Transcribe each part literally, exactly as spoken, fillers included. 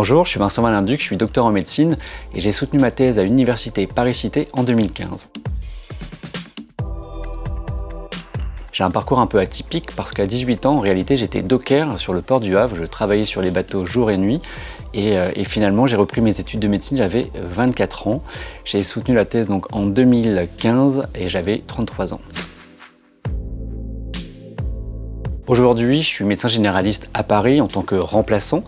Bonjour, je suis Vincent Valinducq, je suis docteur en médecine et j'ai soutenu ma thèse à l'université Paris-Cité en deux mille quinze. J'ai un parcours un peu atypique parce qu'à dix-huit ans, en réalité, j'étais docker sur le port du Havre, je travaillais sur les bateaux jour et nuit et, et finalement j'ai repris mes études de médecine, j'avais vingt-quatre ans. J'ai soutenu la thèse donc en deux mille quinze et j'avais trente-trois ans. Aujourd'hui, je suis médecin généraliste à Paris en tant que remplaçant.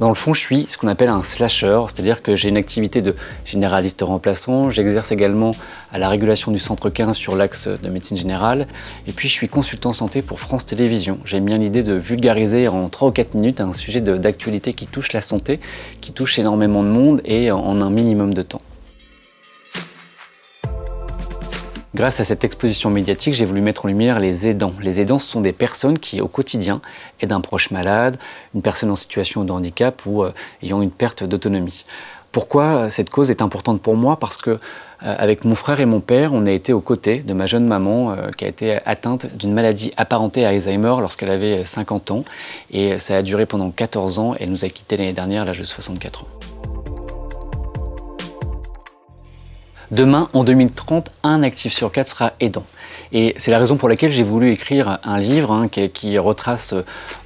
Dans le fond, je suis ce qu'on appelle un slasher, c'est-à-dire que j'ai une activité de généraliste remplaçant, j'exerce également à la régulation du centre quinze sur l'axe de médecine générale, et puis je suis consultant santé pour France Télévisions. J'aime bien l'idée de vulgariser en trois ou quatre minutes un sujet d'actualité qui touche la santé, qui touche énormément de monde et en un minimum de temps. Grâce à cette exposition médiatique, j'ai voulu mettre en lumière les aidants. Les aidants, ce sont des personnes qui, au quotidien, aident un proche malade, une personne en situation de handicap ou euh, ayant une perte d'autonomie. Pourquoi cette cause est importante pour moi? Parce que, euh, avec mon frère et mon père, on a été aux côtés de ma jeune maman euh, qui a été atteinte d'une maladie apparentée à Alzheimer lorsqu'elle avait cinquante ans. Et ça a duré pendant quatorze ans. Elle nous a quittés l'année dernière à l'âge de soixante-quatre ans. Demain, en deux mille trente, un actif sur quatre sera aidant. Et c'est la raison pour laquelle j'ai voulu écrire un livre hein, qui, qui retrace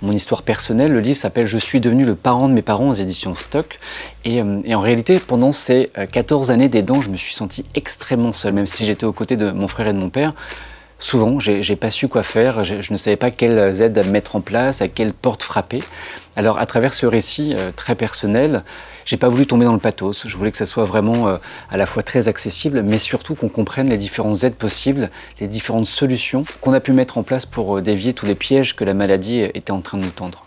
mon histoire personnelle. Le livre s'appelle « Je suis devenu le parent de mes parents » aux éditions Stock. Et, et en réalité, pendant ces quatorze années d'aidant, je me suis senti extrêmement seul, même si j'étais aux côtés de mon frère et de mon père. Souvent, je n'ai pas su quoi faire, je, je ne savais pas quelles aides à mettre en place, à quelle porte frapper. Alors, à travers ce récit euh, très personnel, j'ai pas voulu tomber dans le pathos. Je voulais que ça soit vraiment euh, à la fois très accessible, mais surtout qu'on comprenne les différentes aides possibles, les différentes solutions qu'on a pu mettre en place pour euh, dévier tous les pièges que la maladie était en train de nous tendre.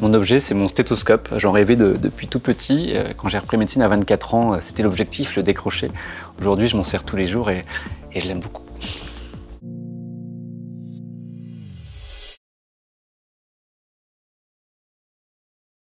Mon objet, c'est mon stéthoscope. J'en rêvais de, depuis tout petit. Quand j'ai repris médecine à vingt-quatre ans, c'était l'objectif, le décrocher. Aujourd'hui, je m'en sers tous les jours et, et je l'aime beaucoup.